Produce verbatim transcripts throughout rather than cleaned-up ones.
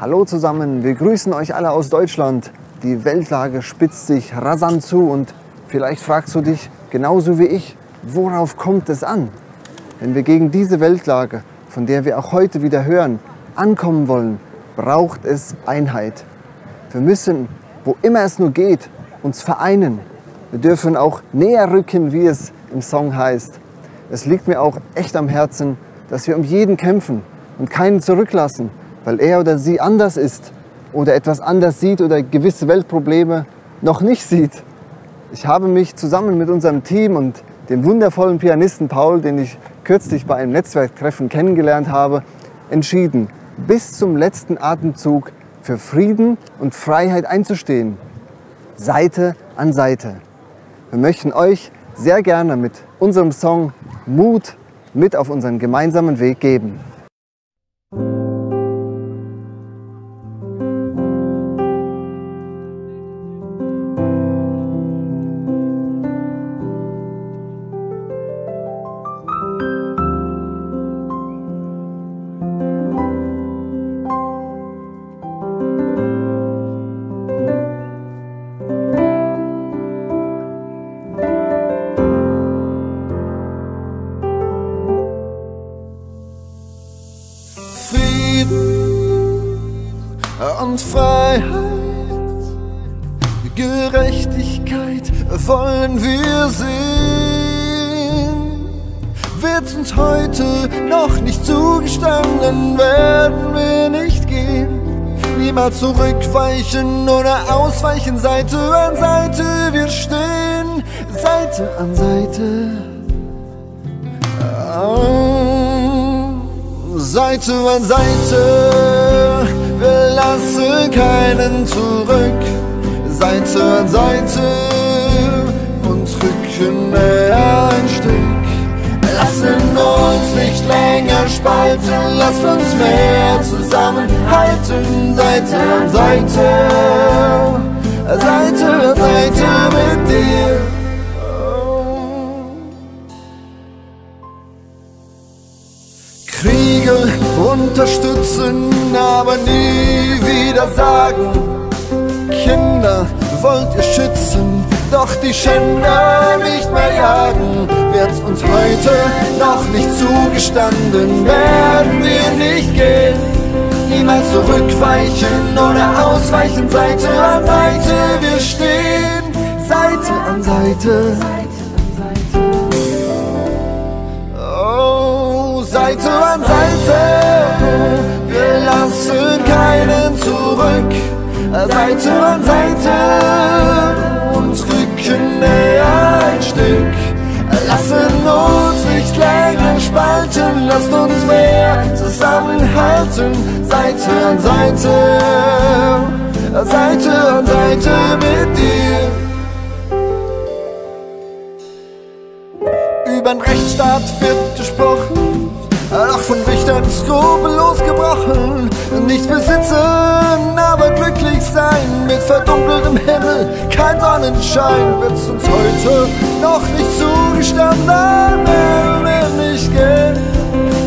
Hallo zusammen, wir grüßen euch alle aus Deutschland. Die Weltlage spitzt sich rasant zu und vielleicht fragst du dich, genauso wie ich, worauf kommt es an? Wenn wir gegen diese Weltlage, von der wir auch heute wieder hören, ankommen wollen, braucht es Einheit. Wir müssen, wo immer es nur geht, uns vereinen. Wir dürfen auch näher rücken, wie es im Song heißt. Es liegt mir auch echt am Herzen, dass wir um jeden kämpfen und keinen zurücklassen, weil er oder sie anders ist oder etwas anders sieht oder gewisse Weltprobleme noch nicht sieht. Ich habe mich zusammen mit unserem Team und dem wundervollen Pianisten Paul, den ich kürzlich bei einem Netzwerktreffen kennengelernt habe, entschieden, bis zum letzten Atemzug für Frieden und Freiheit einzustehen, Seite an Seite. Wir möchten euch sehr gerne mit unserem Song Mut mit auf unseren gemeinsamen Weg geben. Frieden und Freiheit, Gerechtigkeit wollen wir sehen. Wird uns heute noch nicht zugestanden, werden wir nicht gehen. Niemals zurückweichen oder ausweichen, Seite an Seite, wir stehen Seite an Seite. Seite an Seite, wir lassen keinen zurück. Seite an Seite, und rücken näher ein Stück. Lassen uns nicht länger spalten, lass uns mehr zusammenhalten. Seite an Seite, Seite an Seite mit dir. Kriege unterstützen, aber nie wieder sagen, Kinder wollt ihr schützen, doch die Schänder nicht mehr jagen. Wird's uns heute noch nicht zugestanden, werden wir nicht gehen. Niemals zurückweichen oder ausweichen, Seite an Seite, wir stehen Seite an Seite. Seite an Seite, wir lassen keinen zurück. Seite an Seite, und rücken näher ein Stück. Lassen uns nicht länger spalten, lasst uns mehr zusammenhalten. Seite an Seite, Seite an Seite mit dir. Über den Rechtsstaat wird gesprochen, doch von Richtern skrupellos gebrochen. Nicht besitzen, aber glücklich sein, mit verdunkeltem Himmel, kein Sonnenschein. Wird's uns heute noch nicht zugestanden, werden wir nicht gehen.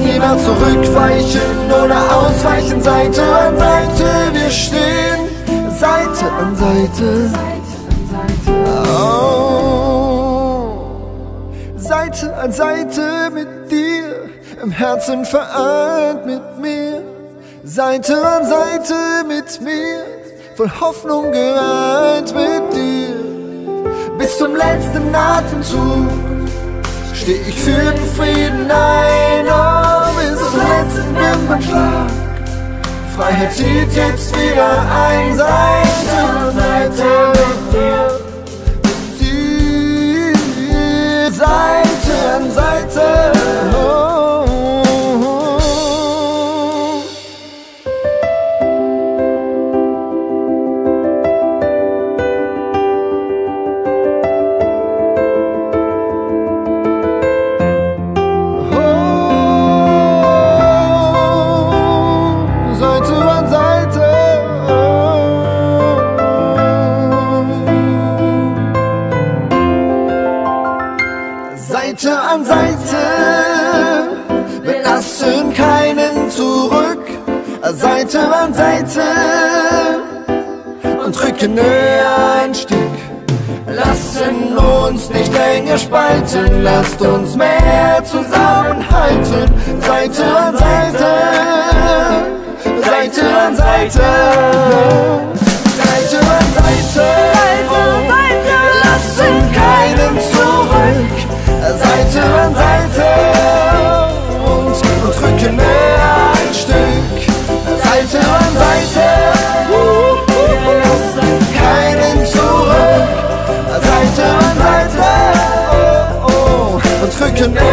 Niemals zurückweichen oder ausweichen, Seite an Seite, wir stehen Seite an Seite. Oh. Seite an Seite mit dir, im Herzen vereint mit mir. Seite an Seite mit mir, voll Hoffnung geeint mit dir. Bis zum letzten Atemzug steh ich für den Frieden ein. Oh, bis zum letzten Wimpernschlag, Freiheit zieht jetzt wieder ein. Seite an Seite mit dir. Seite an Seite, oh, oh, oh. Oh, Seite an Seite, oh, oh, oh. Seite an Seite und rücken näher ein Stück. Lassen uns nicht länger spalten, lasst uns mehr zusammenhalten. Seite an Seite, Seite an Seite, Seite an Seite, lassen keinen zurück. Seite an Seite und, und rücken näher ein Stück. Seite an Seite, keinen zurück. Seite an Seite, oh, oh, und rücken näher.